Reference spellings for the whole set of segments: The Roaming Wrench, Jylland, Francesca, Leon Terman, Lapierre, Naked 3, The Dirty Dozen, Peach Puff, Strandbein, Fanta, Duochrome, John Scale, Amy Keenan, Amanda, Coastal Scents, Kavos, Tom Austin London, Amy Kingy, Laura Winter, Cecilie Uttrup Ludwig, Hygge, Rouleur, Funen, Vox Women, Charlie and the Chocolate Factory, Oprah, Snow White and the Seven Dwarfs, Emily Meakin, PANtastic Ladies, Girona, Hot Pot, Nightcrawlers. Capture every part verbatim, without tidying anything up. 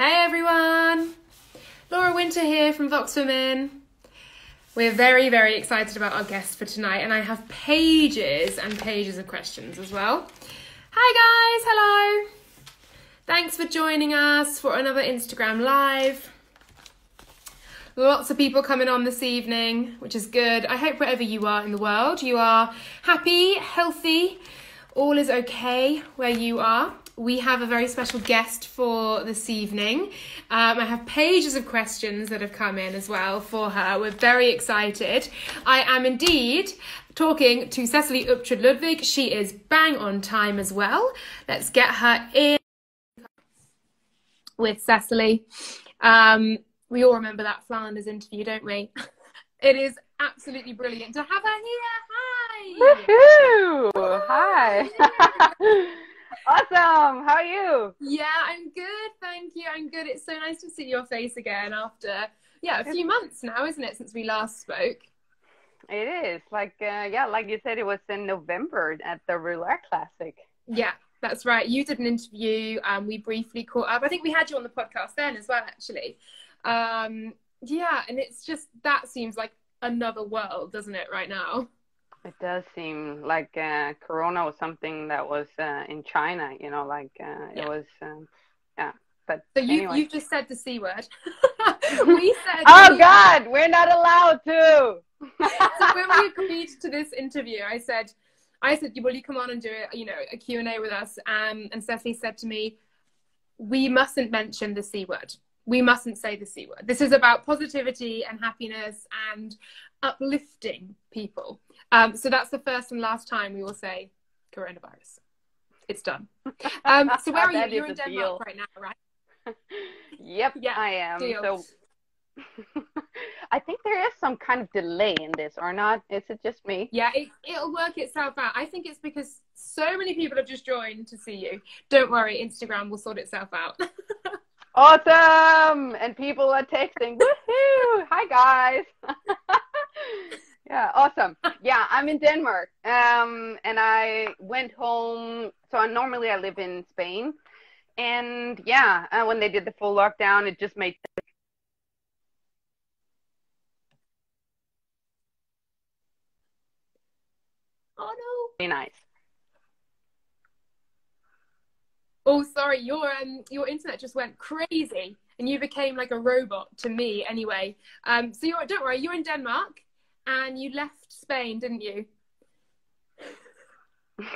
Hey everyone, Laura Winter here from Vox Women. We're very, very excited about our guest for tonight, and I have pages and pages of questions as well. Hi guys, hello. Thanks for joining us for another Instagram Live. Lots of people coming on this evening, which is good. I hope wherever you are in the world, you are happy, healthy, all is okay where you are. We have a very special guest for this evening. Um, I have pages of questions that have come in as well for her. We're very excited. I am indeed talking to Cecilie Uttrup Ludwig. She is bang on time as well. Let's get her in with Cecilie. Um, we all remember that Flanders interview, don't we? It is absolutely brilliant to have her here. Hi! Woohoo! Hi! Hi. Awesome, how are you? Yeah, I'm good, thank you, I'm good. It's so nice to see your face again after, yeah, a few months now, isn't it, since we last spoke? It is, like, uh, yeah, like you said, it was in November at the Rouleur Classic. Yeah, that's right, you did an interview, um, we briefly caught up. I think we had you on the podcast then as well, actually. Um, yeah, and it's just, that seems like another world, doesn't it, right now? It does seem like uh, Corona was something that was uh, in China, you know, like uh, yeah. it was, um, yeah. But so you, anyway. You just said the C word. We said. Oh, we God, were... we're not allowed to. So when we agreed to this interview, I said, I said, will you come on and do it, you know, a Q and A with us? Um, and Cecilie said to me, we mustn't mention the C word. We mustn't say the C word. This is about positivity and happiness and uplifting people. Um, so that's the first and last time we will say coronavirus. It's done. Um, so where are you? You're in Denmark deal. Right now, right? Yep, yeah, I am. Deal. So I think there is some kind of delay in this, or not? Is it just me? Yeah, it, it'll work itself out. I think it's because so many people have just joined to see you. Don't worry, Instagram will sort itself out. Awesome! And people are texting. Woohoo! Hi guys. Yeah, awesome. Yeah, I'm in Denmark, um, and I went home. So I, normally I live in Spain, and yeah, uh, when they did the full lockdown, it just made sense. Oh no! Very nice. Oh, sorry, your um, your internet just went crazy, and you became like a robot to me. Anyway, um, so you're don't worry, you're in Denmark. And you left Spain, didn't you? Yeah,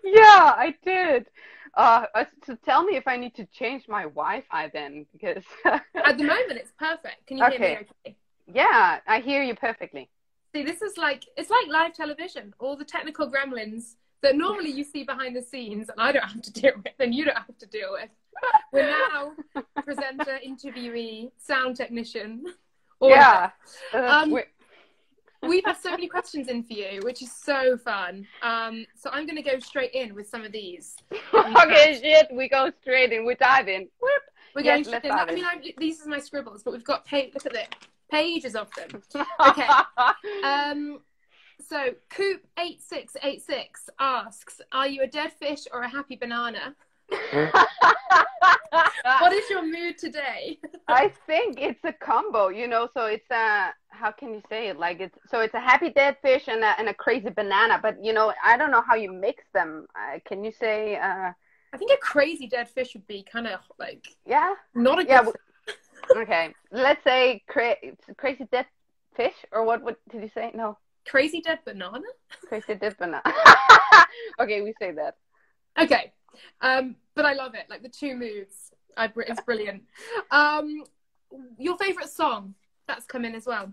I did. Uh, so tell me if I need to change my Wi-Fi then, because... At the moment, it's perfect. Can you okay. hear me okay? Yeah, I hear you perfectly. See, this is like, it's like live television. All the technical gremlins that normally you see behind the scenes, and I don't have to deal with, and you don't have to deal with. We're now presenter, interviewee, sound technician... Yeah. Um, we've had so many questions in for you, which is so fun. Um, so I'm going to go straight in with some of these. Okay, shit, we go straight in. We dive in. Whoop. We're yes, going straight in. I mean, I'm, these are my scribbles, but we've got page, look at this, pages of them. Okay. um, so Coop eight six eight six asks, are you a dead fish or a happy banana? What is your mood today? I think it's a combo, you know, so it's a, how can you say it, like it's, so it's a happy dead fish and a, and a crazy banana, but you know, I don't know how you mix them. Uh, can you say uh I think a crazy dead fish would be kind of like, yeah, not a, yeah, good well, okay, let's say cra crazy dead fish, or what, what did you say? No, crazy dead banana. Crazy dead banana. Okay, we say that. Okay. Um, but I love it, like the two moods. I, it's brilliant. Um, your favorite song that's come in as well?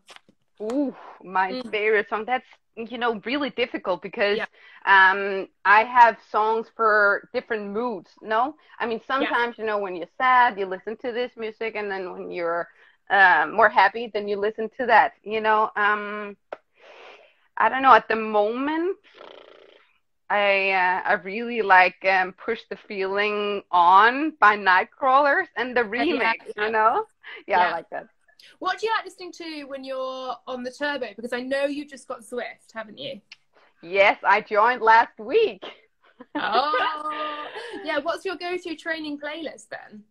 Ooh, my mm. favorite song. That's, you know, really difficult because yeah. um, I have songs for different moods. No, I mean sometimes yeah. you know, when you're sad, you listen to this music, and then when you're uh, more happy, then you listen to that. You know, um, I don't know at the moment. I uh, I really like um, Push the Feeling On by Nightcrawlers and the remix, yeah. you know? Yeah, yeah, I like that. What do you like listening to when you're on the turbo? Because I know you just got Zwift, haven't you? Yes, I joined last week. Oh, yeah, yeah, what's your go-to training playlist then?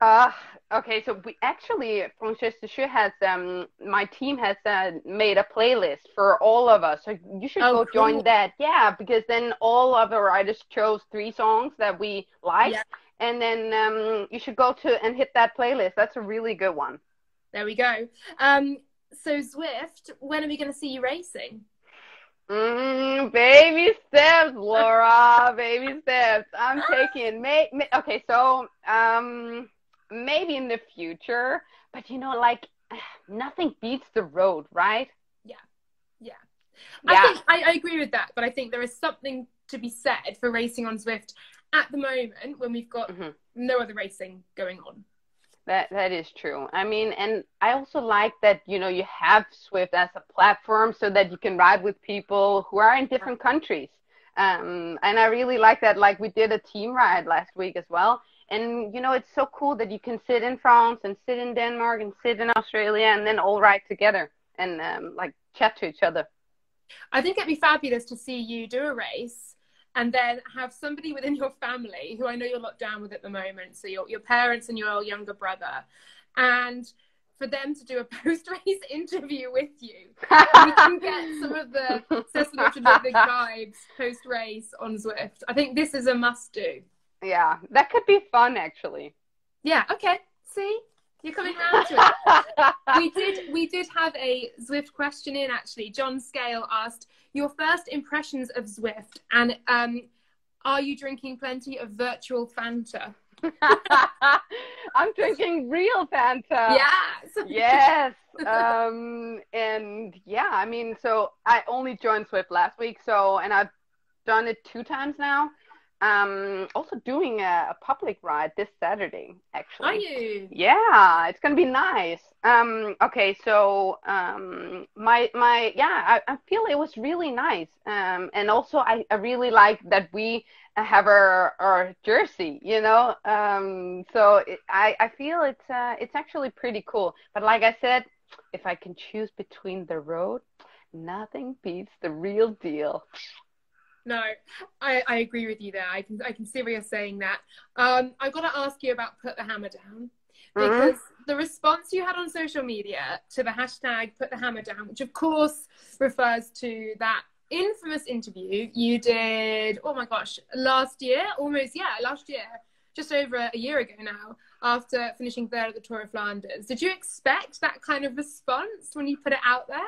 Uh, okay, so we actually, Francesca has, um, my team has uh, made a playlist for all of us. So you should oh, go cool. join that. Yeah, because then all of the riders chose three songs that we liked. Yeah. And then um, you should go to and hit that playlist. That's a really good one. There we go. Um, so Zwift, when are we going to see you racing? Mm, baby steps, Laura, baby steps. I'm taking, may, may, okay, so, um... maybe in the future, but you know, like, nothing beats the road, right? Yeah, yeah. yeah. I think I, I agree with that, but I think there is something to be said for racing on Zwift at the moment when we've got mm-hmm. no other racing going on. That that is true. I mean, and I also like that, you know, you have Zwift as a platform so that you can ride with people who are in different countries. Um, and I really like that. Like, we did a team ride last week as well. And, you know, it's so cool that you can sit in France and sit in Denmark and sit in Australia and then all ride together and, um, like, chat to each other. I think it'd be fabulous to see you do a race and then have somebody within your family, who I know you're locked down with at the moment, so your, your parents and your younger brother, and for them to do a post-race interview with you. We can get some of the Cecilie Uttrup Ludwig vibes post-race on Zwift. I think this is a must-do. Yeah, that could be fun, actually. Yeah, okay. See? You're coming round to it. we did we did have a Zwift question in, actually. John Scale asked, your first impressions of Zwift, and um, are you drinking plenty of virtual Fanta? I'm drinking real Fanta. Yes. Yes. Um, and, yeah, I mean, so I only joined Zwift last week, so, and I've done it two times now. Um, also doing a, a public ride this Saturday, actually. Are you? Yeah, it's gonna be nice. Um, okay, so um, my my yeah, I, I feel it was really nice. Um, and also I, I really like that we have our our jersey, you know. Um, so it, I I feel it's uh, it's actually pretty cool. But like I said, if I can choose between the road, nothing beats the real deal. No, I, I agree with you there. I can I can see where you're saying that. Um, I've got to ask you about Put the Hammer Down, because mm-hmm. the response you had on social media to the hashtag Put the Hammer Down, which of course refers to that infamous interview you did, oh my gosh, last year, almost, yeah, last year, just over a, a year ago now, after finishing third at the Tour of Flanders. Did you expect that kind of response when you put it out there?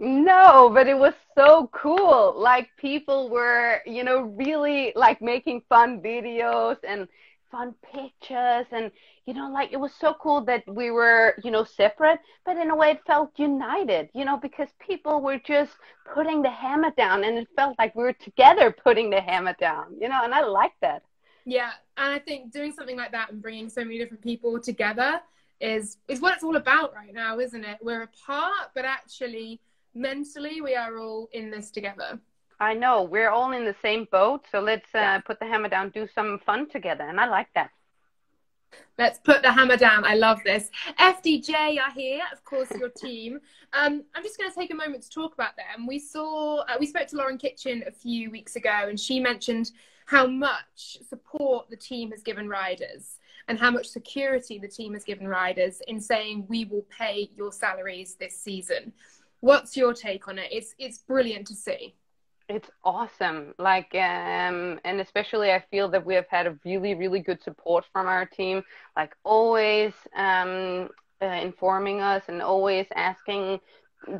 No, but it was so cool. Like, people were, you know, really like making fun videos and fun pictures, and you know, like, it was so cool that we were, you know, separate, but in a way it felt united, you know, because people were just putting the hammer down, and it felt like we were together putting the hammer down, you know, and I liked that. Yeah, and I think doing something like that and bringing so many different people together is is what it's all about right now, isn't it? We're apart, but actually mentally we are all in this together. I know, we're all in the same boat, so let's uh, yeah. put the hammer down, do some fun together, and I like that. Let's put the hammer down. I love this. F D J are here, of course, your team. um I'm just going to take a moment to talk about them. We saw uh, we spoke to Lauren Kitchen a few weeks ago, and she mentioned how much support the team has given riders and how much security the team has given riders in saying, we will pay your salaries this season. What's your take on it? It's it's brilliant to see. It's awesome. Like, um, and especially I feel that we have had a really, really good support from our team. Like, always um, uh, informing us and always asking,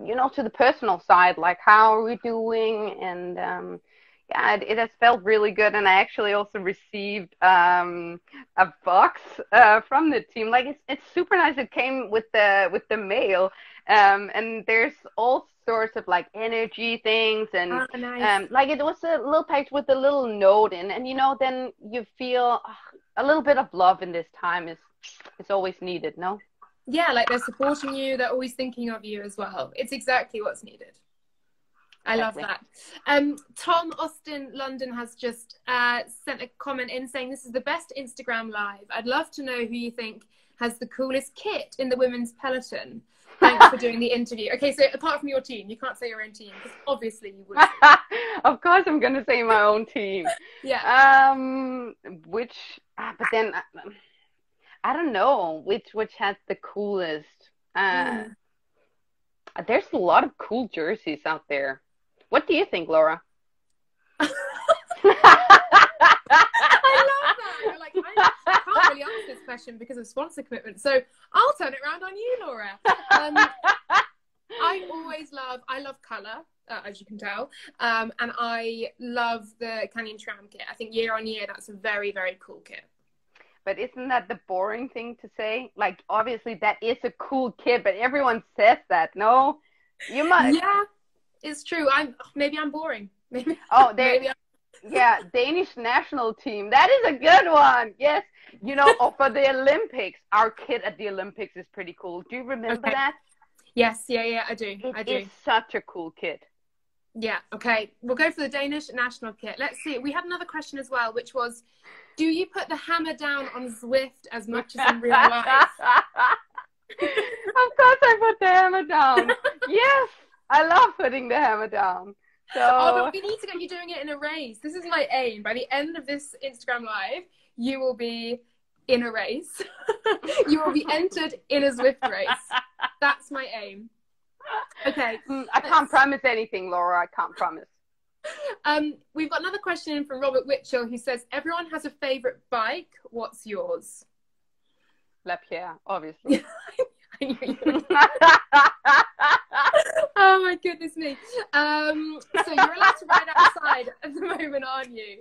you know, to the personal side, like, how are we doing? And um, yeah, it, it has felt really good. And I actually also received um, a box uh, from the team. Like, it's it's super nice. It came with the with the mail. Um, and there's all sorts of like energy things, and oh, nice. um, like, it was a little page with a little note in, and you know, then you feel uh, a little bit of love in this time is it's always needed. No? Yeah, like, they're supporting you, they're always thinking of you as well. It's exactly what's needed. I love that. Um, Tom Austin London has just uh, sent a comment in saying, this is the best Instagram live. I'd love to know who you think has the coolest kit in the women's peloton. Thanks for doing the interview. Okay, so apart from your team, you can't say your own team, because obviously you wouldn't. Of course I'm going to say my own team. Yeah. Um, which, ah, but then, I, I don't know which, which had the coolest. Uh, mm. There's a lot of cool jerseys out there. What do you think, Laura? I love that. You're like, I can't really answer this question because of sponsor commitment. So I'll turn it around on you, Laura. Um, I always love, I love colour, uh, as you can tell. Um, and I love the Canyon Tram kit. I think year on year, that's a very, very cool kit. But isn't that the boring thing to say? Like, obviously that is a cool kit, but everyone says that. No, you must. Yeah, it's true. I'm Maybe I'm boring. Maybe, oh, there. Maybe I'm yeah, Danish national team. That is a good one. Yes. You know, oh, for the Olympics, our kit at the Olympics is pretty cool. Do you remember okay. that? Yes. Yeah, yeah, I do. It I do. It's such a cool kit. Yeah. Okay. We'll go for the Danish national kit. Let's see. We had another question as well, which was, do you put the hammer down on Zwift as much as in real life? Of course I put the hammer down. Yes. I love putting the hammer down. So... Oh, but we need to get you doing it in a race. This is my aim. By the end of this Instagram live, you will be in a race. You will be entered in a Zwift race. That's my aim. Okay. Mm, I can't Let's... promise anything, Laura. I can't promise. Um, we've got another question in from Robert Whitchell, who says, everyone has a favourite bike. What's yours? Lapierre, obviously. Oh my goodness me. Um, so you're allowed to ride outside at the moment, aren't you?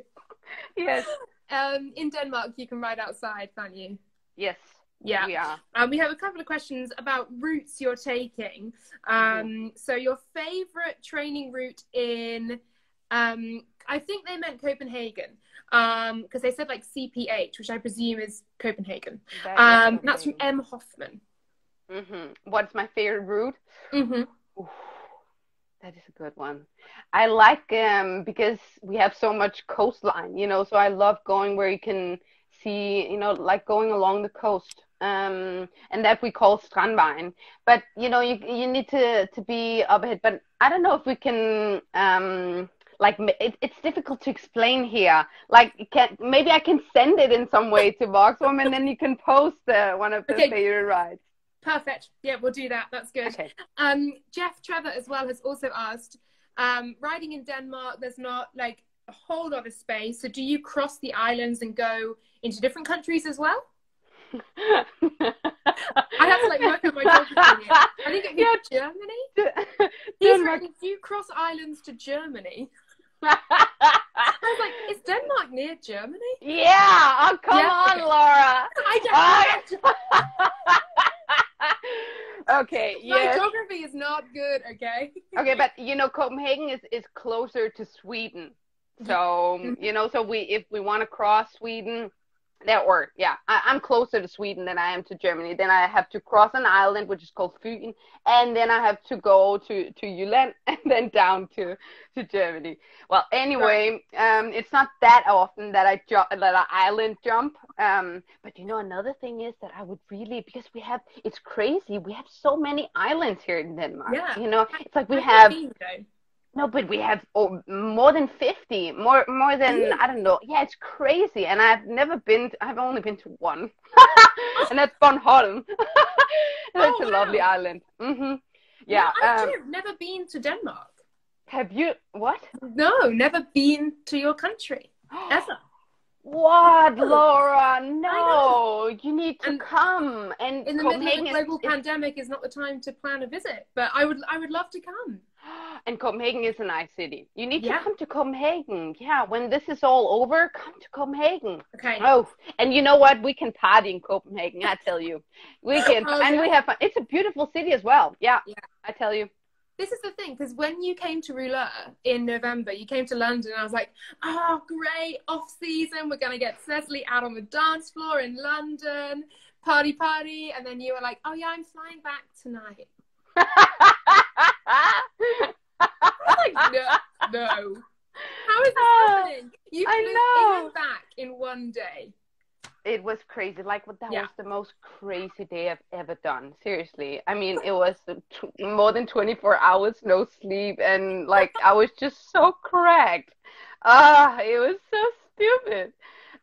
Yes. Um, in Denmark, you can ride outside, can't you? Yes. Yeah. We are. Um, we have a couple of questions about routes you're taking. Um, so your favourite training route in, um, I think they meant Copenhagen, because um, they said like C P H, which I presume is Copenhagen. That um, is Copenhagen. That's from M Hoffman. Mm-hmm. What's my favorite route? Mm-hmm. Ooh, that is a good one. I like um because we have so much coastline, you know, so I love going where you can see, you know, like going along the coast, um and that we call Strandbein. But you know, you you need to to be up ahead. But I don't know if we can um like it, it's difficult to explain here. Like, can maybe I can send it in some way to Vox Women, and then you can post uh, one of the okay. favorite rides. Perfect. Yeah, we'll do that. That's good. Okay. Um, Jeff Trevor as well has also asked, um, riding in Denmark, there's not like a whole lot of space. So do you cross the islands and go into different countries as well? I have to like work on my geography here. I think it'd be yeah. Germany. He's writing, do you cross islands to Germany? I was like, is Denmark near Germany? Yeah. Oh, come yeah. on, Laura. I don't know. Okay, yes. My geography is not good, okay? Okay, but, you know, Copenhagen is, is closer to Sweden. So, you know, so we if we want to cross Sweden, that or yeah, I, I'm closer to Sweden than I am to Germany. Then I have to cross an island, which is called Funen, and then I have to go to, to Jylland and then down to, to Germany. Well, anyway, um, it's not that often that I jump, that I island jump. Um, but you know, another thing is that I would really, because we have, it's crazy. We have so many islands here in Denmark. Yeah. You know, it's like we have. No, but we have oh, more than fifty, more more than, I don't know. Yeah, it's crazy. And I've never been, to, I've only been to one. And that's Bornholm. That's oh, a wow. lovely island. Mm-hmm. Yeah. No, I've um, never been to Denmark. Have you, what? No, never been to your country, ever. What, Laura? No, you need to and come. And in the Copenhagen middle of a global is, pandemic is not the time to plan a visit, but I would, I would love to come. And Copenhagen is a nice city. You need yeah. to come to Copenhagen. Yeah, when this is all over, come to Copenhagen. Okay. Oh, and you know what? We can party in Copenhagen, I tell you. We can, oh, and yeah. we have fun. It's a beautiful city as well. Yeah, yeah. I tell you. This is the thing, because when you came to Rouleur in November, you came to London, and I was like, oh, great, off-season, we're going to get Cecilie out on the dance floor in London, party, party. And then you were like, oh, yeah, I'm flying back tonight. Like, no, no. How is this oh, happening? You flew in and back in one day. It was crazy. Like, that yeah. was the most crazy day I've ever done. Seriously. I mean, it was more than twenty-four hours, no sleep. And, like, I was just so cracked. Ah, uh, it was so stupid.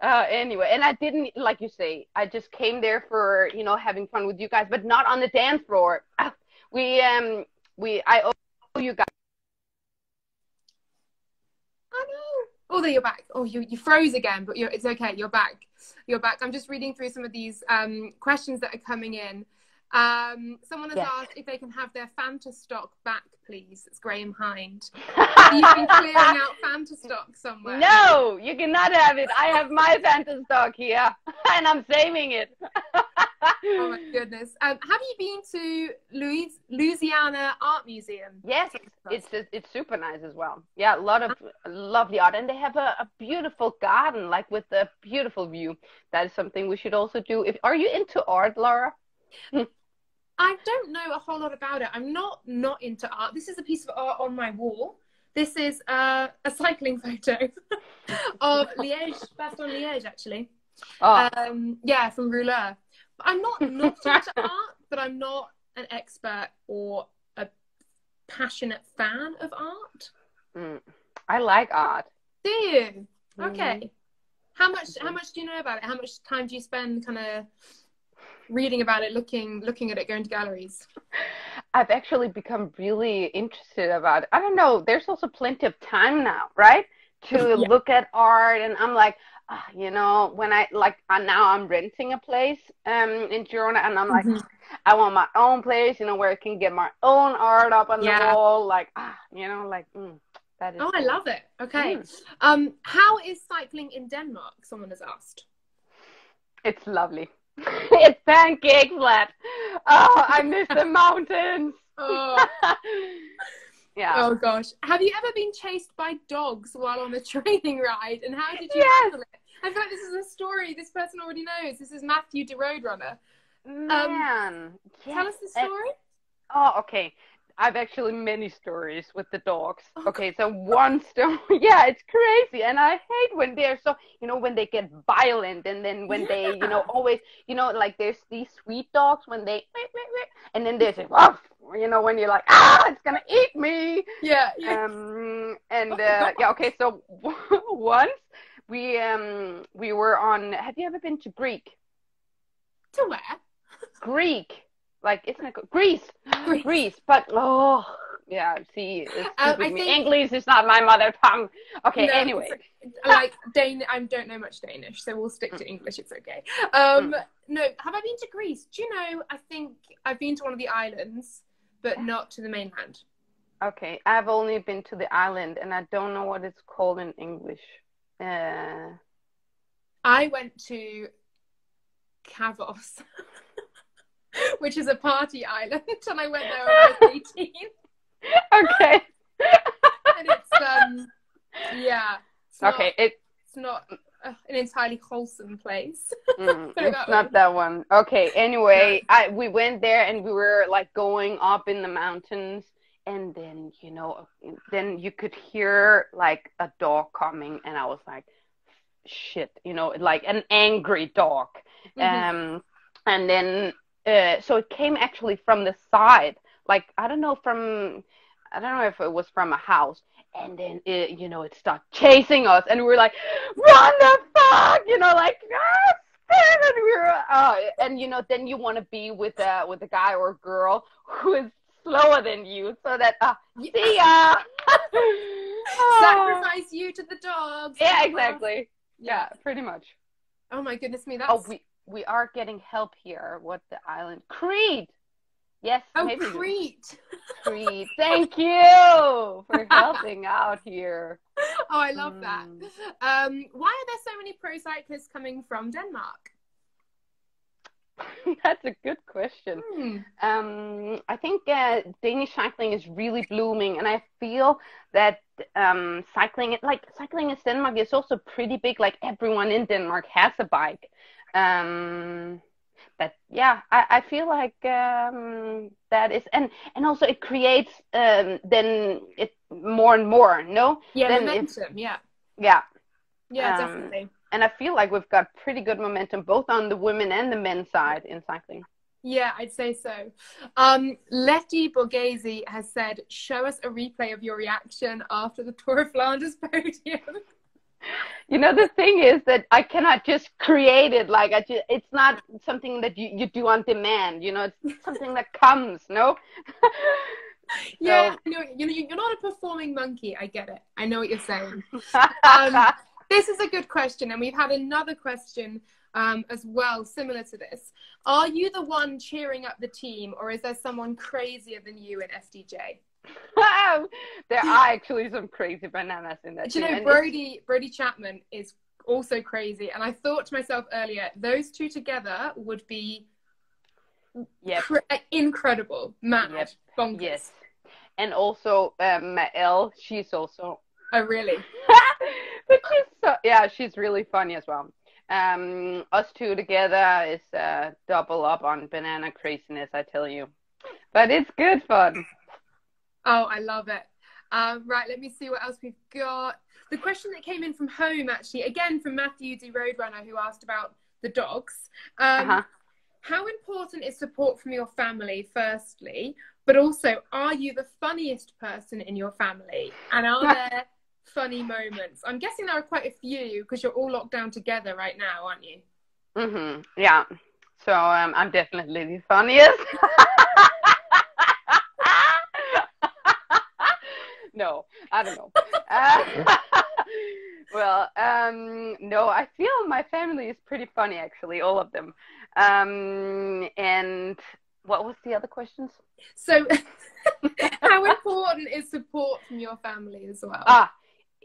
Uh, anyway, and I didn't, like you say, I just came there for, you know, having fun with you guys, but not on the dance floor. We, um, we, I owe you guys. Oh, no. Oh, there, you're back. Oh, you, you froze again, but you're, it's okay. You're back. You're back. I'm just reading through some of these um, questions that are coming in. Um, someone has yes. asked if they can have their Fanta stock back, please. It's Graham Hind. Have you been clearing out Fanta stock somewhere? No, you cannot have it. I have my Fanta stock here, and I'm saving it. Oh my goodness. Um, have you been to Louis Louisiana Art Museum? Yes, it's it's super nice as well. Yeah, a lot of lovely art, and they have a, a beautiful garden, like with a beautiful view. That is something we should also do. If are you into art, Laura? I don't know a whole lot about it. I'm not not into art. This is a piece of art on my wall. This is uh, a cycling photo of Liège, Bastogne Liège, actually. Oh. Um, yeah, from Rouleur. But I'm not not into art, but I'm not an expert or a passionate fan of art. Mm. I like art. Do you? Okay. Mm. How much? How much do you know about it? How much time do you spend, kind of? Reading about it, looking looking at it, going to galleries? I've actually become really interested about it. I don't know, there's also plenty of time now, right, to yeah. look at art, and I'm like, oh, you know, when I like uh, now I'm renting a place um in Girona, and I'm like, mm-hmm. I want my own place, you know, where I can get my own art up on yeah. the wall, like ah, you know, like mm, that is oh cool. I love it. Okay. mm. Um how is cycling in Denmark, someone has asked? It's lovely. It's pancake flat. Oh, I miss the mountains. Oh. Yeah. Oh gosh. Have you ever been chased by dogs while on a training ride, and how did you yes. handle it? I feel like this is a story this person already knows. This is Matthew de Roadrunner. Man. Um, yes. Tell us the story. Uh, oh, okay. I've actually many stories with the dogs. Oh, okay, so one story. Yeah, it's crazy. And I hate when they're so, you know, when they get violent, and then when yeah. they, you know, always, you know, like there's these sweet dogs when they, and then there's, oh, you know, when you're like, ah, it's going to eat me. Yeah. yeah. Um, and uh, yeah, okay, so once we, um, we were on, have you ever been to Greek? To where? Greek. Like, isn't it Greece? Greece, Greece, but oh, yeah. See, it's um, I think... English is not my mother tongue. Okay, no, anyway, like Dan, I don't know much Danish, so we'll stick to mm. English. It's okay. Um, mm. No, have I been to Greece? Do you know? I think I've been to one of the islands, but not to the mainland. Okay, I've only been to the island, and I don't know what it's called in English. Uh... I went to Kavos. Which is a party island, and I went there when I was eighteen. Okay. And it's um, yeah. It's okay, not, it it's not uh, an entirely wholesome place. Mm, it's not that one. Okay. Anyway, no. I we went there, and we were like going up in the mountains, and then you know, then you could hear like a dog coming, and I was like, shit, you know, like an angry dog, mm-hmm. um, and then. Uh, so it came actually from the side, like, I don't know from, I don't know if it was from a house, and then, it, you know, it started chasing us, and we were like, what the fuck, you know, like, ah, and we were, uh, and, you know, then you want to be with a, with a guy or a girl who is slower than you, so that, uh, yeah. see ya! Sacrifice you to the dogs. Yeah, exactly. Yeah, pretty much. Oh my goodness me, that's... Oh, we We are getting help here. What the island? Crete. Yes. Oh, maybe. Crete. Crete. Thank you for helping out here. Oh, I love mm. that. Um, why are there so many pro cyclists coming from Denmark? That's a good question. Mm. Um, I think uh, Danish cycling is really blooming, and I feel that um, cycling, like cycling in Denmark, is also pretty big. Like everyone in Denmark has a bike. Um, but yeah, I, I feel like um, that is, and and also it creates um, then it more and more. No, yeah, then momentum. It, yeah, yeah, yeah, um, definitely. And I feel like we've got pretty good momentum both on the women and the men's side in cycling. Yeah, I'd say so. Um, Lefty Borghese has said, "Show us a replay of your reaction after the Tour of Flanders podium." You know, the thing is that I cannot just create it. Like, I just, it's not something that you, you do on demand. You know, it's something that comes, no? Yeah, so. you know, you know, you're not a performing monkey. I get it. I know what you're saying. Um, this is a good question. And we've had another question um, as well, similar to this. Are you the one cheering up the team, or is there someone crazier than you in F D J? There are actually some crazy bananas in that. Do you know, Brody, Brody Chapman is also crazy. And I thought to myself earlier, those two together would be yep. incredible. Mad, yep. bonkers. Yes. And also uh, Maël, she's also... Oh, really? But she's so, yeah, she's really funny as well. Um, us two together is uh, double up on banana craziness, I tell you. But it's good fun. Oh, I love it. Um, right, let me see what else we've got. The question that came in from home, actually, again, from Matthew de Roadrunner, who asked about the dogs. Um, uh-huh. How important is support from your family, firstly? But also, are you the funniest person in your family? And are there funny moments? I'm guessing there are quite a few, because you're all locked down together right now, aren't you? Mm-hmm. Yeah. So um, I'm definitely the funniest. No, I don't know. Uh, well, um, no, I feel my family is pretty funny, actually, all of them. Um, and what was the other questions? So how important is support from your family as well? Ah,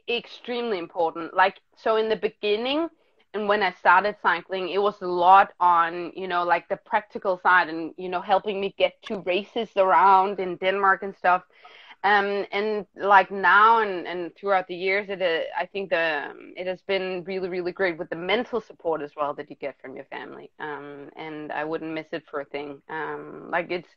extremely important. Like, so in the beginning, and when I started cycling, it was a lot on, you know, like the practical side and, you know, helping me get to races around in Denmark and stuff. Um, and like now and, and throughout the years, it uh, I think the um, it has been really, really great with the mental support as well that you get from your family. Um, and I wouldn't miss it for a thing. Um, like it's,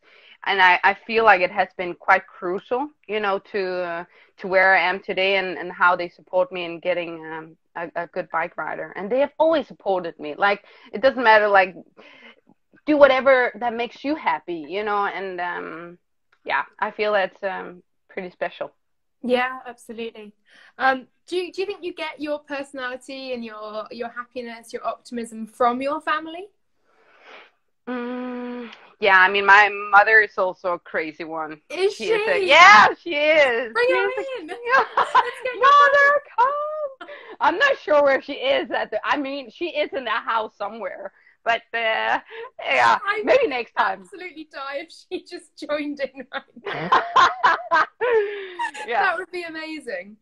and I, I feel like it has been quite crucial, you know, to uh, to where I am today and, and how they support me in getting um, a, a good bike rider. And they have always supported me. Like, it doesn't matter, like, do whatever that makes you happy, you know. And um, yeah, I feel that's... Um, pretty special. Yeah, absolutely. Um, do you, do you think you get your personality and your your happiness, your optimism from your family? Mm, yeah, I mean, my mother is also a crazy one. Is she? she? Is a, yeah, she is. Bring she her is in. A, mother, come. I'm not sure where she is. At the, I mean, she is in that house somewhere. But uh, yeah, I maybe next time. Absolutely die if she just joined in right now. Yeah. That would be amazing.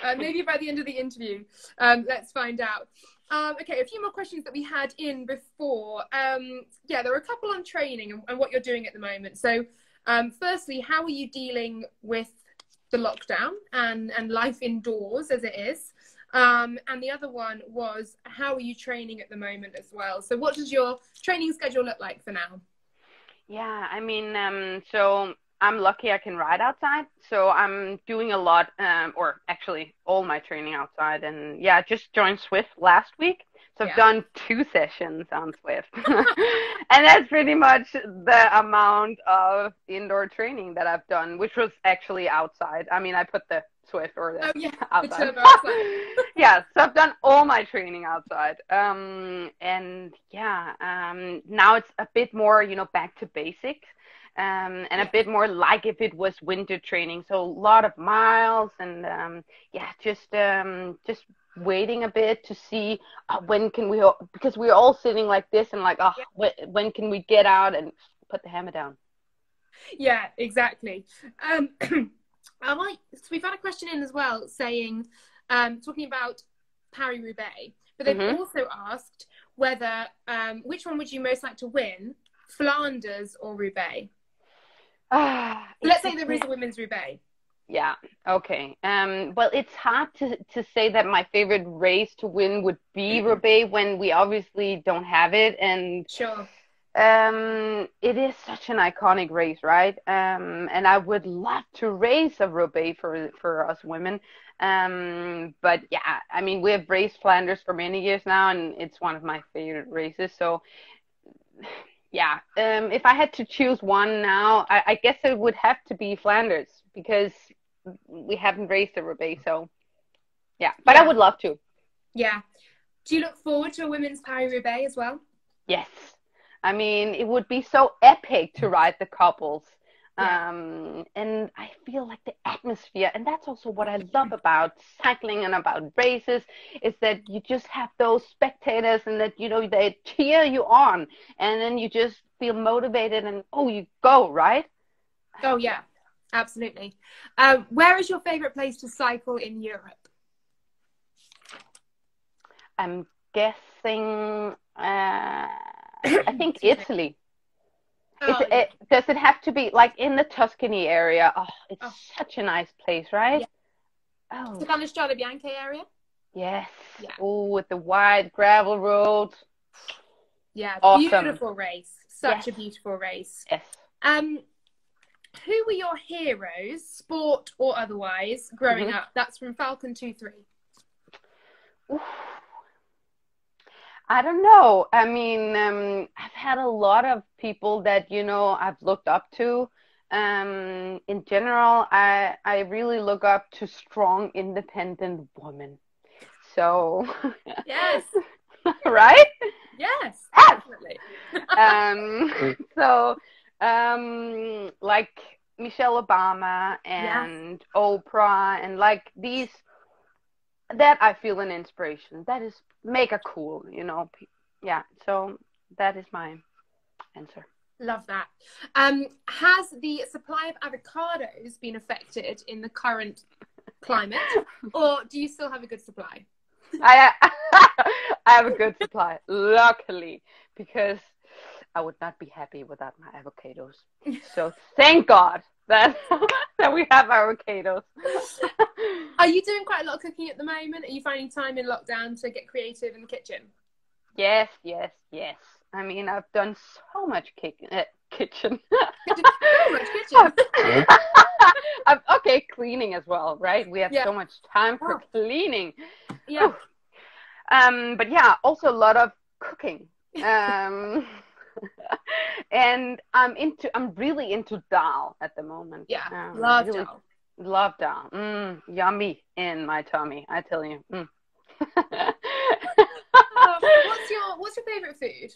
Uh, maybe by the end of the interview, um, let's find out. Um, okay, a few more questions that we had in before. Um, yeah, there were a couple on training and, and what you're doing at the moment. So, um, firstly, how are you dealing with the lockdown and and life indoors as it is? Um, and the other one was, how are you training at the moment as well? So what does your training schedule look like for now? Yeah, I mean, um, so I'm lucky I can ride outside. So I'm doing a lot, um, or actually all my training outside. And yeah, I just joined Zwift last week. So I've yeah. done two sessions on Zwift. And that's pretty much the amount of indoor training that I've done, which was actually outside. I mean, I put the Zwift or the oh, yeah, outside. outside. Yeah, so I've done all my training outside. Um, and yeah, um, now it's a bit more, you know, back to basics. Um, and a bit more like if it was winter training. So a lot of miles and, um, yeah, just um, just waiting a bit to see uh, when can we, because we're all sitting like this and like, oh, yeah. wh when can we get out and put the hammer down? Yeah, exactly. Um, I like, so we've had a question in as well saying, um, talking about Paris-Roubaix, but they've mm-hmm. also asked whether, um, which one would you most like to win, Flanders or Roubaix? Uh, Let's say there is a women's Roubaix. Yeah, okay. Um, well, it's hard to, to say that my favorite race to win would be mm-hmm. Roubaix when we obviously don't have it. And sure. um, it is such an iconic race, right? Um, and I would love to race a Roubaix for, for us women. Um, but yeah, I mean, we have raced Flanders for many years now, and it's one of my favorite races. So... Yeah, um, if I had to choose one now, I, I guess it would have to be Flanders because we haven't raced a Roubaix, so yeah. But yeah. I would love to. Yeah. Do you look forward to a women's Paris-Roubaix as well? Yes. I mean, it would be so epic to ride the couples. Yeah. Um, and I feel like the atmosphere, and that's also what I love about cycling and about races, is that you just have those spectators and that, you know, they cheer you on and then you just feel motivated and, oh, you go, right? Oh, yeah, absolutely. Uh, where is your favorite place to cycle in Europe? I'm guessing, uh, I think Italy. Oh, it, it, does it have to be like in the Tuscany area? Oh, it's oh. such a nice place, right? Yeah. Oh, the Canestrada Bianca area. Yes. Yeah. Oh, with the wide gravel road. Yeah, awesome. Beautiful race. Such yes. a beautiful race. Yes. Um, who were your heroes, sport or otherwise, growing mm-hmm. up? That's from Falcon Two Three. Ooh. I don't know. I mean, um, I've had a lot of people that, you know, I've looked up to. Um, in general, I, I really look up to strong, independent women. So. Yes. Right? Yes. Yes. Definitely. um, so, um, like Michelle Obama and yes. Oprah and like these. That I feel an inspiration. That is mega cool, you know. Yeah, so that is my answer. Love that. Um, has the supply of avocados been affected in the current climate, or do you still have a good supply? I, I have a good supply, luckily, because I would not be happy without my avocados. So thank God that that we have avocados. Are you doing quite a lot of cooking at the moment? Are you finding time in lockdown to get creative in the kitchen? Yes, yes, yes. I mean, I've done so much ki uh, kitchen. so much kitchen. I'm, okay, cleaning as well, right? We have yeah. so much time for oh. cleaning. Yeah. Oh. Um, but yeah, also a lot of cooking. Um. And I'm into, I'm really into dal at the moment. Yeah, um, love really dal. Love dal. Mm, yummy in my tummy, I tell you. Mm. um, what's your What's your favorite food?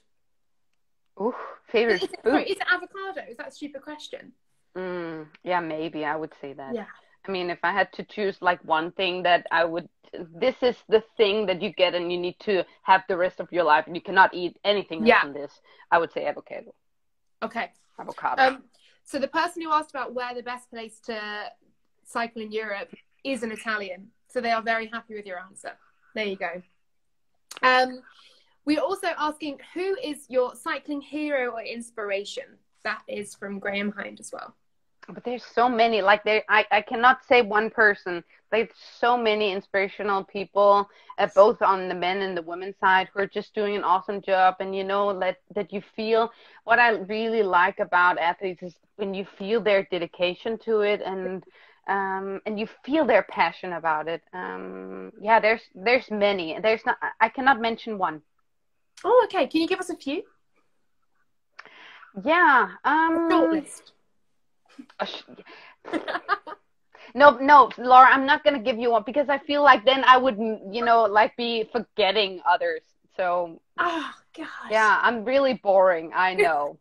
Ooh, favorite is it, food? Sorry, is it avocado? Is that a stupid question? Mm, yeah, maybe I would say that. Yeah. I mean, if I had to choose like one thing that I would, this is the thing that you get and you need to have the rest of your life and you cannot eat anything yeah. else than this, I would say avocado. Okay. Avocado. Um, so the person who asked about where the best place to cycle in Europe is an Italian. So they are very happy with your answer. There you go. Um, we're also asking, who is your cycling hero or inspiration? That is from Graham Hind as well. But there's so many, like there, I, I cannot say one person. There's so many inspirational people, uh, both on the men and the women's side, who are just doing an awesome job. And, you know, let, that you feel, what I really like about athletes is when you feel their dedication to it and um, and you feel their passion about it. Um, yeah, there's, there's many. There's not, I cannot mention one. Oh, okay. Can you give us a few? Yeah. Um, shortlist. no, no, Laura, I'm not going to give you one because I feel like then I would, you know, like be forgetting others. So, oh, gosh. Yeah, I'm really boring. I know.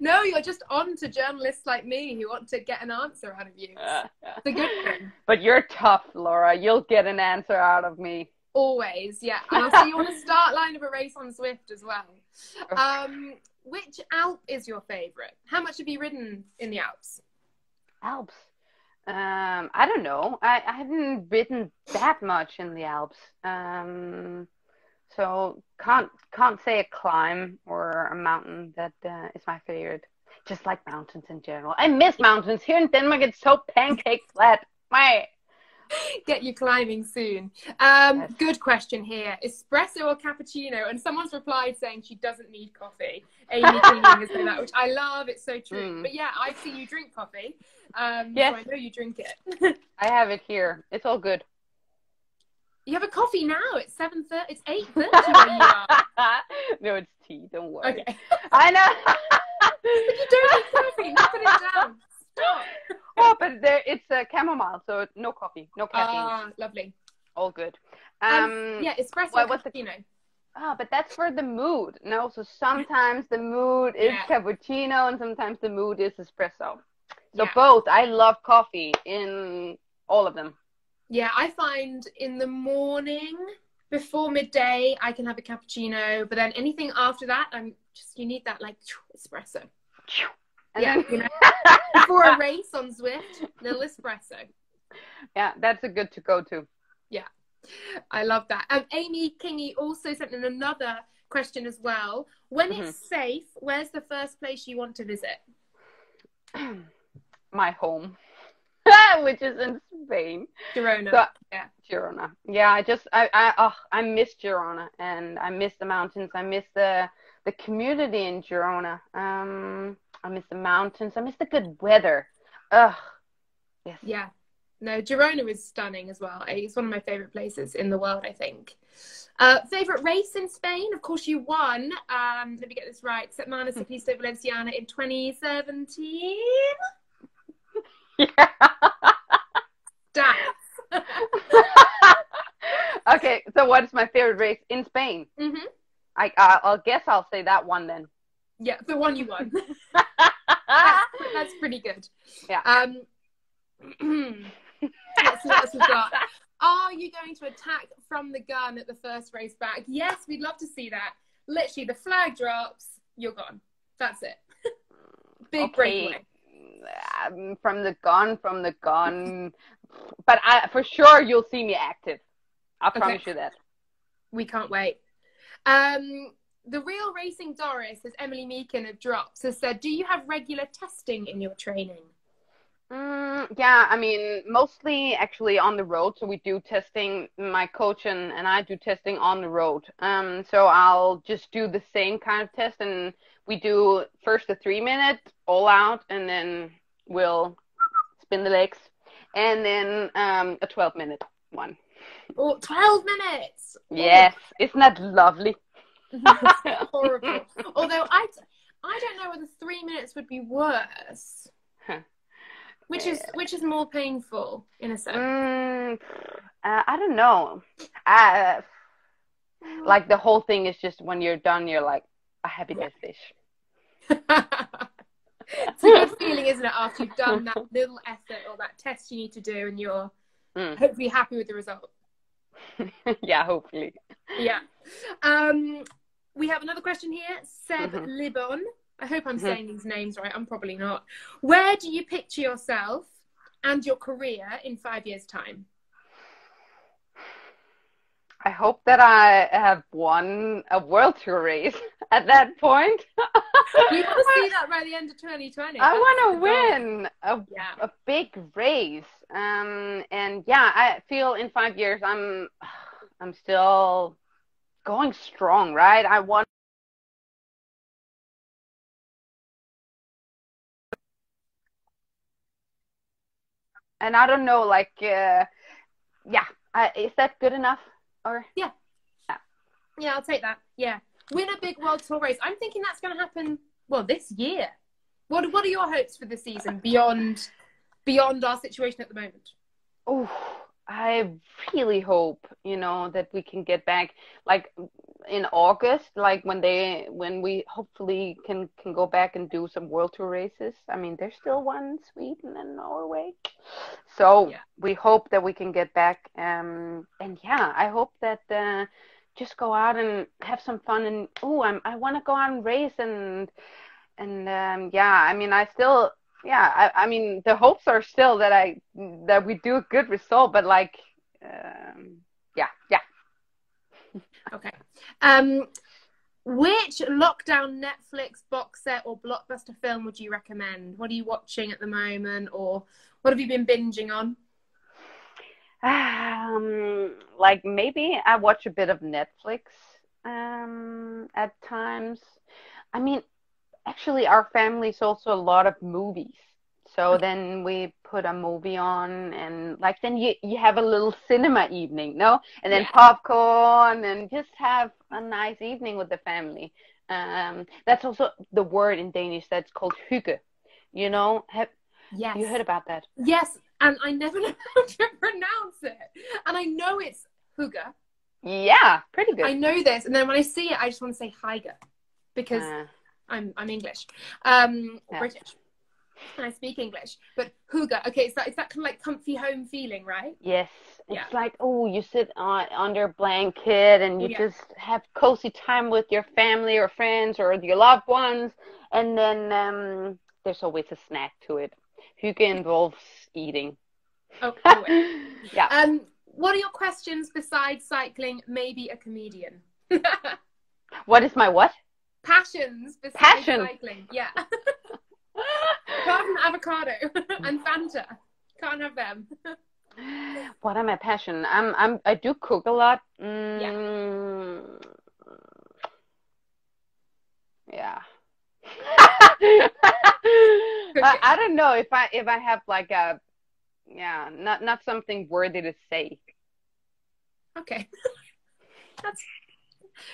No, you're just on to journalists like me who want to get an answer out of you. Uh, it's a good thing. But you're tough, Laura. You'll get an answer out of me. Always, yeah. And I'll see you on the start line of a race on Zwift as well. Um, which Alp is your favorite? How much have you ridden in the Alps? Alps? Um, I don't know. I, I haven't ridden that much in the Alps. Um, so can't can't say a climb or a mountain that uh, is my favorite. Just like mountains in general. I miss mountains. Here in Denmark, it's so pancake flat. My. Get you climbing soon. Um, yes. Good question here. Espresso or cappuccino? And someone's replied saying she doesn't need coffee. Amy Keenan is in that, which I love. It's so true. Mm. But yeah, I see you drink coffee. Um, yes. So I know you drink it. I have it here. It's all good. You have a coffee now. It's seven thirty. It's eight thirty. No, it's tea. Don't worry. Okay. I know. But you don't need coffee. Put it down. Stop. Oh, but there, it's uh, chamomile, so no coffee, no caffeine. Ah, lovely. All good. Um, um, yeah, espresso well, cappuccino. The, oh, but that's for the mood. No, so sometimes the mood is yeah. cappuccino and sometimes the mood is espresso. So yeah. both. I love coffee in all of them. Yeah, I find in the morning before midday I can have a cappuccino, but then anything after that, I'm just you need that like espresso. And yeah, then, you know, for a race on Zwift, little espresso. Yeah, that's a good to go to. Yeah, I love that. Um, Amy Kingy also sent in another question as well. When mm-hmm. it's safe, where's the first place you want to visit? My home, which is in Spain. Girona. So, yeah, Girona. Yeah, I just I I oh, I miss Girona, and I miss the mountains. I miss the the community in Girona. Um. I miss the mountains. I miss the good weather. Ugh. Yes. Yeah. No, Girona is stunning as well. It's one of my favorite places in the world, I think. Uh, favorite race in Spain? Of course, you won. Um, let me get this right. Semana Ciclista Valenciana in twenty seventeen. Yeah. Stats. Okay. So what is my favorite race in Spain? Mm-hmm. I, I I'll guess I'll say that one then. Yeah, the one you won. that's, that's pretty good. Yeah. Um, that's, that's Are you going to attack from the gun at the first race back? Yes, we'd love to see that. Literally, the flag drops, you're gone. That's it. Big okay. breakaway. Um, from the gun, from the gun. But I, for sure, you'll see me active. I promise okay. you that. We can't wait. Um... The Real Racing Doris, as Emily Meakin of Drops, has said, do you have regular testing in your training? Mm, yeah, I mean, mostly actually on the road. So we do testing, my coach and, and I do testing on the road. Um, so I'll just do the same kind of test. And we do first the three minute all out, and then we'll spin the legs. And then um, a twelve minute one. Oh, twelve minutes. Yes. Oh. Isn't that lovely? Horrible. Although I, I don't know whether three minutes would be worse, huh. which is which is more painful in a sense. Mm, uh, I don't know. Uh, like the whole thing is just when you're done, you're like, I happy death fish. It's a good feeling, isn't it? After you've done that little effort or that test you need to do, and you're mm. hopefully happy with the result. Yeah, hopefully. Yeah. Um, we have another question here. Seb mm-hmm. Libon. I hope I'm mm-hmm. saying these names right. I'm probably not. Where do you picture yourself and your career in five years' time? I hope that I have won a World Tour race at that point. You want to see that by the end of twenty twenty. I want to win a, yeah. a big race. Um, and yeah, I feel in five years, I'm, I'm still going strong, right? I want and I don't know, like, uh, yeah, uh, is that good enough? Or yeah. yeah, yeah, I'll take that. Yeah, win a big World Tour race. I'm thinking that's going to happen. Well, this year. What What are your hopes for the season beyond beyond our situation at the moment? Oh, I really hope you know that we can get back, like in August, like when they when we hopefully can can go back and do some World Tour races. I mean, there's still one in Sweden and Norway. So yeah. we hope that we can get back. Um, and yeah, I hope that uh, just go out and have some fun. And oh, I'm I want to go out and race. And and um, yeah, I mean, I still yeah, I, I mean, the hopes are still that I that we do a good result. But like, um, yeah, yeah. Okay. Um, which lockdown Netflix box set or blockbuster film would you recommend? What are you watching at the moment, or what have you been binging on? Um, like maybe I watch a bit of Netflix um, at times. I mean, actually, our family's also a lot of movies. So okay. then we put a movie on, and like then you, you have a little cinema evening, no? And then yeah. popcorn, and just have a nice evening with the family. Um, that's also the word in Danish that's called hygge. You know, have yes. you heard about that? Yes, and I never know how to pronounce it. And I know it's hygge, Yeah, pretty good. I know this. And then when I see it, I just want to say Heiger because uh, I'm I'm English, um, yeah. British. And I speak English. But Hygge, okay, it's that, it's that kind of like comfy home feeling, right? Yes. It's yeah. like, oh, you sit on, under a blanket and you yeah. just have cozy time with your family or friends or your loved ones. And then um, there's always a snack to it. Hygge involves eating. Oh, anyway. yeah. Um, what are your questions besides cycling? Maybe a comedian. What is my what? Passions besides Passion. cycling. Yeah. Cotton, avocado, and Fanta. Can't have them. What am I passion? I'm I'm I do cook a lot. Mm, yeah. yeah. I, I don't know if I if I have like a yeah not not something worthy to say. Okay. That's.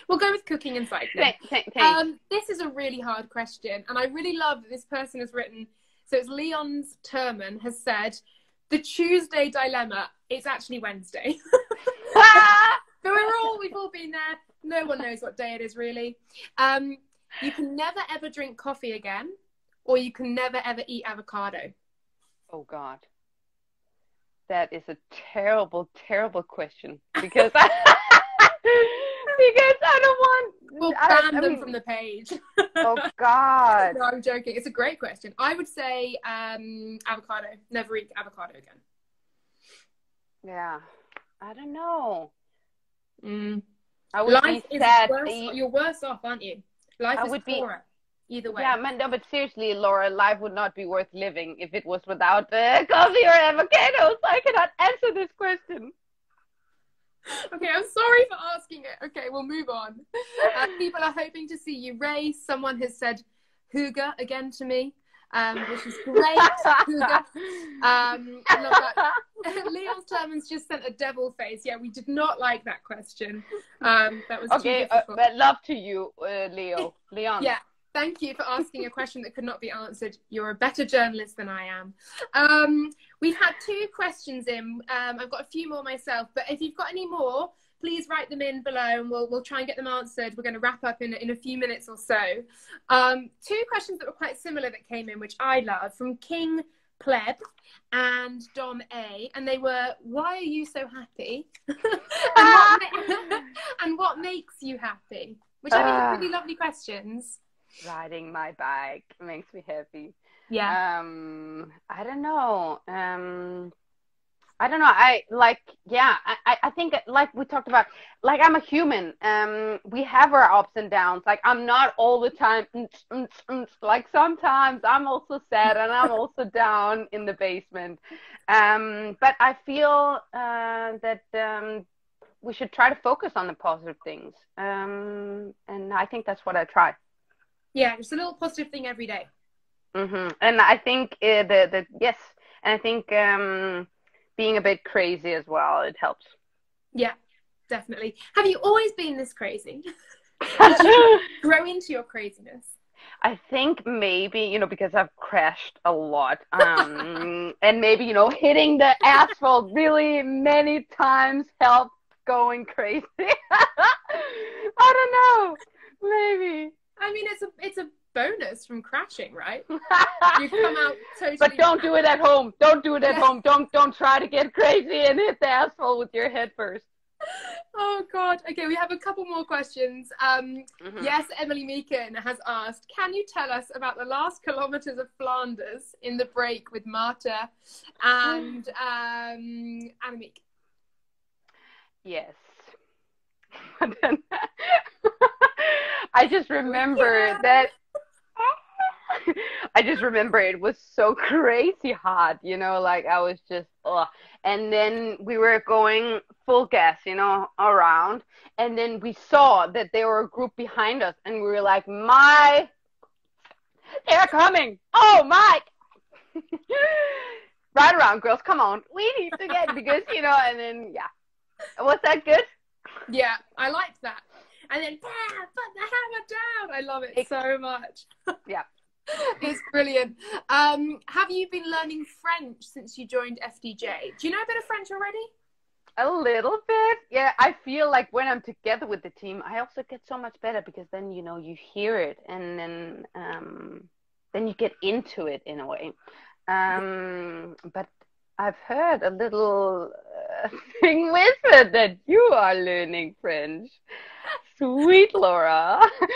We'll go with cooking and cycling. Thank, thank, thank. Um, this is a really hard question. And I really love that this person has written. So it's Leon's Terman has said, the Tuesday dilemma, it's actually Wednesday. ah! So we're all, we've all been there. No one knows what day it is, really. Um, you can never, ever drink coffee again, or you can never, ever eat avocado. Oh, God. That is a terrible, terrible question. Because I... Because I don't want... We'll ban I, I them mean, from the page. Oh, God. No, I'm joking. It's a great question. I would say um, avocado. Never eat avocado again. Yeah. I don't know. Mm. I would Life be sad. Worse, you... You're worse off, aren't you? Life I is poorer. Be... Either way. Yeah, man, no, but seriously, Laura, life would not be worth living if it was without uh, coffee or avocados. I cannot answer this question. Okay, I'm sorry for asking it. Okay, we'll move on. Uh, people are hoping to see you race. Someone has said Hygge again to me, um, which is great. Hygge. Um, Leon Terman's just sent a devil face. Yeah, we did not like that question. Um, that was okay, too difficult. Uh, love to you, uh, Leo. Leon. Yeah, thank you for asking a question that could not be answered. You're a better journalist than I am. Um, We've had two questions in. Um, I've got a few more myself, but if you've got any more, please write them in below and we'll, we'll try and get them answered. We're going to wrap up in, in a few minutes or so. Um, two questions that were quite similar that came in, which I love, from King Pleb and Dom A. And they were, why are you so happy? and, what ma and what makes you happy? Which I think uh, are really lovely questions. Riding my bike makes me happy. Yeah. Um, I don't know. Um, I don't know. I like, yeah, I, I think like we talked about, like I'm a human. Um, we have our ups and downs. Like I'm not all the time. Mm, mm, mm, like sometimes I'm also sad and I'm also down in the basement. Um, but I feel uh, that um, we should try to focus on the positive things. Um, and I think that's what I try. Yeah. Just a little positive thing every day. Mm-hmm. And I think uh, the, the, yes, and I think um, being a bit crazy as well, it helps. Yeah, definitely. Have you always been this crazy? Did you grow into your craziness? I think maybe, you know, because I've crashed a lot um, and maybe, you know, hitting the asphalt really many times helped going crazy. I don't know, maybe. I mean, it's a, it's a, bonus from crashing, right? You come out totally. But don't do it at home. Don't do it at yeah. home. Don't don't try to get crazy and hit the asphalt with your head first. Oh God. Okay, we have a couple more questions. Um, mm-hmm. Yes, Emily Meakin has asked, can you tell us about the last kilometers of Flanders in the break with Marta and um, Annemiek? Yes. I just remember yeah. that. I just remember it was so crazy hot, you know, like I was just, ugh. And then we were going full gas, you know, around. And then we saw that there were a group behind us and we were like, my, they're coming. Oh, my. Right around, girls, come on. We need to get, because, you know, and then, yeah. Was that good? Yeah, I liked that. And then, bah, put the hammer down. I love it so much. Yeah. It's brilliant. Um, have you been learning French since you joined F D J? Do you know a bit of French already? A little bit. Yeah, I feel like when I'm together with the team, I also get so much better because then, you know, you hear it and then um, then you get into it in a way. Um, but I've heard a little uh, thing with it that you are learning French. Sweet Laura. That's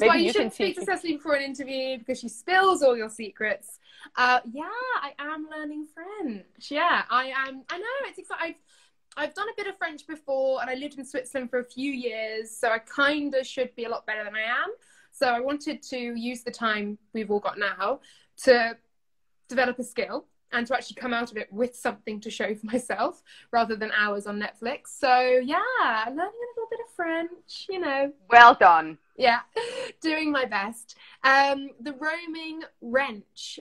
Maybe why you, you should speak to Cecilie before an interview, because she spills all your secrets. Uh, yeah, I am learning French. Yeah, I am. I know, it's exciting. I've done a bit of French before, and I lived in Switzerland for a few years, so I kind of should be a lot better than I am. So I wanted to use the time we've all got now to develop a skill and to actually come out of it with something to show for myself rather than hours on Netflix. So yeah, learning a little bit of French, you know. Well done. Yeah, doing my best. Um, the Roaming Wrench.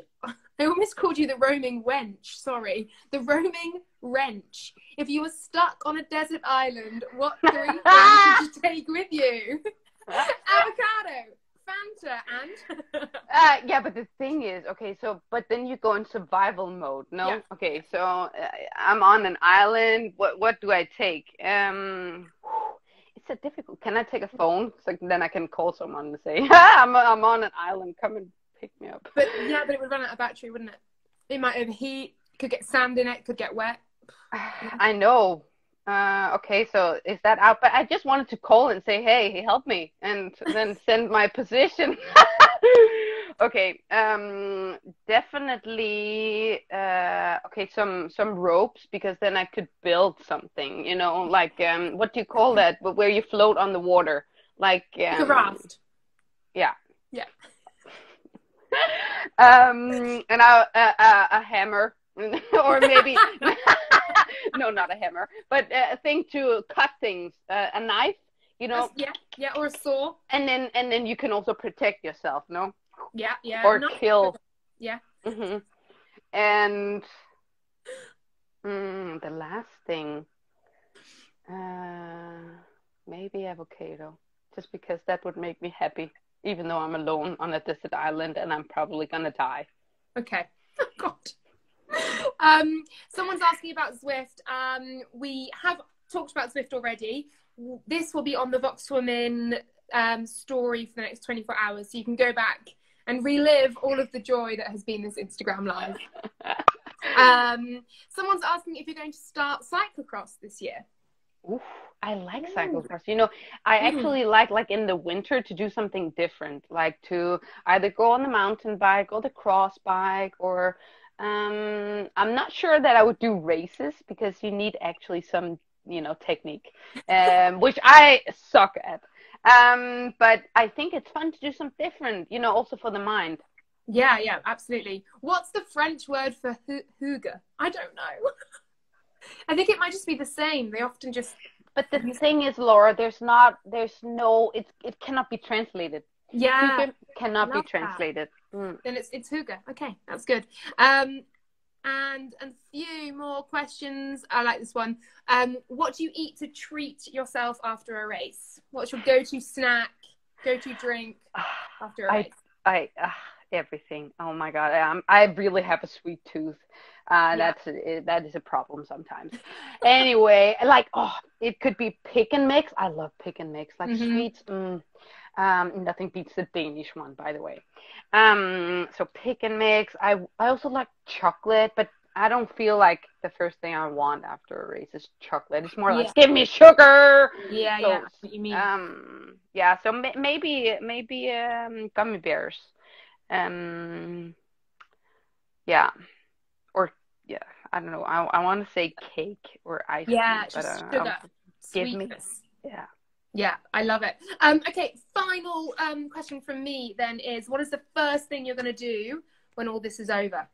I almost called you the Roaming Wench, sorry. The Roaming Wrench. If you were stuck on a desert island, what three things would you take with you? Avocado, Fanta, and... uh, yeah, but the thing is, okay, so, but then you go in survival mode, no? Yeah. Okay, so uh, I'm on an island. What, what do I take? Um... It's a difficult. Can I take a phone? So then I can call someone and say, ah, I'm, I'm on an island. Come and pick me up. But yeah, but it would run out of battery, wouldn't it? It might overheat. Could get sand in it. Could get wet. I know. Uh, okay, so is that out? But I just wanted to call and say, hey, help me, and then send my position. Okay. Um, definitely. Uh, okay. Some, some ropes, because then I could build something, you know, like, um, what do you call that? But where you float on the water, like, um, the raft. Yeah. Yeah. um, and I, uh, uh, a hammer or maybe, no, not a hammer, but a thing to cut things, uh, a knife, you know? Yeah. Yeah. Or a saw. And then, and then you can also protect yourself. No? Yeah, yeah. Or not kill. Yeah. Mm-hmm. And mm, the last thing, uh, maybe avocado, just because that would make me happy, even though I'm alone on a desert island and I'm probably going to die. Okay. Oh, God. um, someone's asking about Zwift. Um, we have talked about Zwift already. This will be on the Vox Women um, story for the next twenty-four hours. So you can go back and relive all of the joy that has been this Instagram live. um, someone's asking if you're going to start cyclocross this year. Oof, I like cyclocross. You know, I actually mm. like, like in the winter to do something different, like to either go on the mountain bike or the cross bike, or um, I'm not sure that I would do races because you need actually some, you know, technique, um, which I suck at. Um, but I think it's fun to do something different, you know, also for the mind. Yeah, yeah, absolutely. What's the French word for hygge? I don't know. I think it might just be the same. They often just... But the thing is, Laura, there's not, there's no, it, it cannot be translated. Yeah. Hygge cannot be translated. Mm. Then it's, it's hygge. Okay, that's good. Um, and a few more questions. I like this one. Um, what do you eat to treat yourself after a race? What's your go-to snack, go-to drink after a I, race? I, uh, everything. Oh my God. Um, I really have a sweet tooth. Uh, yeah. That's a, that is a problem sometimes. Anyway, like, oh, it could be pick and mix. I love pick and mix, like mm-hmm. sweets. Mm. Um, nothing beats the Danish one, by the way. Um, so pick and mix. I, I also like chocolate, but I don't feel like the first thing I want after a race is chocolate. It's more like, yeah. give me sugar. Yeah, so, yeah. That's what you mean. Um, yeah, so m maybe, maybe um, gummy bears. Um, yeah. Or, yeah, I don't know. I, I want to say cake or ice cream. Yeah, just but, uh, sugar. Give me, yeah. Yeah, I love it. Um, okay, final um, question from me then is, what is the first thing you're going to do when all this is over?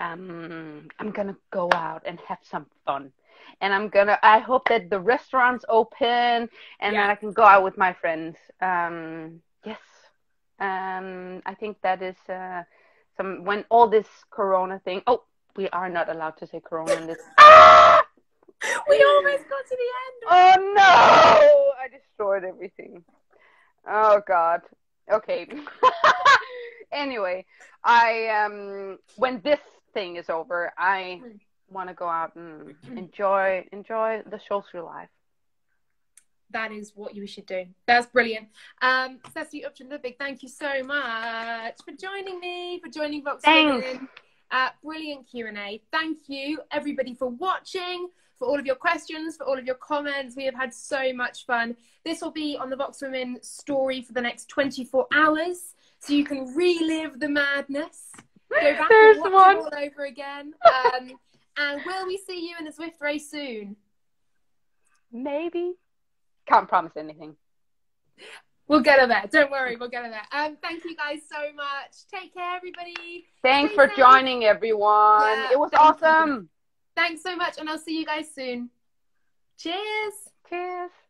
Um, I'm going to go out and have some fun. And I'm going to, I hope that the restaurant's open and yeah. that I can go out with my friends. Um, yes. Um, I think that is uh, some, when all this corona thing, oh, we are not allowed to say corona in this. We almost got to the end. Oh no! I destroyed everything. Oh God. Okay. Anyway, I um when this thing is over. I want to go out and enjoy enjoy the social life. That is what you should do. That's brilliant. Um, Cecilie Uttrup Ludwig, thank you so much for joining me, for joining Vox Women. Uh, brilliant Q and A. Thank you, everybody, for watching, for all of your questions, for all of your comments. We have had so much fun. This will be on the Vox Women story for the next twenty-four hours, so you can relive the madness. Go back There's and watch one. It all over again. Um, and will we see you in the Zwift race soon? Maybe. Can't promise anything. We'll get her there. Don't worry, we'll get her there. Um, thank you guys so much. Take care, everybody. Thanks Stay for safe. joining, everyone. Yeah, it was thank awesome. You. Thanks so much, and I'll see you guys soon. Cheers. Cheers.